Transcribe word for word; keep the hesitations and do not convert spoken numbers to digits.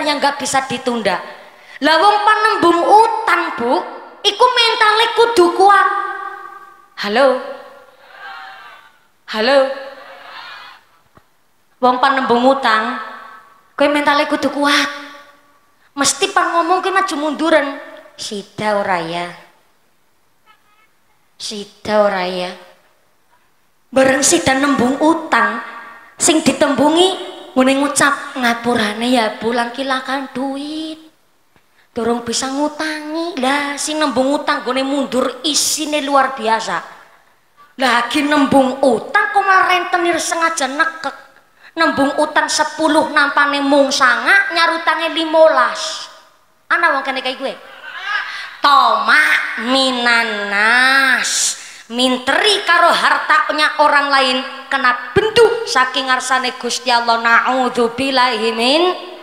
urusan yang gak bisa ditunda. Lah wong penembung utang, Bu, iku mentale kudu kuat. Halo. Halo. Wong penembung utang, kowe mentale kudu kuat. Mesti pan ngomong kowe maju munduran. Sida ora ya? Sida ora ya? Bareng sida nembung utang, sing ditembungi mune ngucap ngapurane ya Bu langkilakan duit. Dorong bisa ngutangi. Lah si nembung utang gone mundur isine luar biasa. Lagi nembung utang kok malah rentenir sengaja nekek. Nembung utang sepuluh nampane mung sanga nyarutange lima belas. Ana wong kene kaya gue. Tomak minanas. Minteri karo hartanya orang lain kena bendu saking ngarsane Gusti Allah naudzubillahi min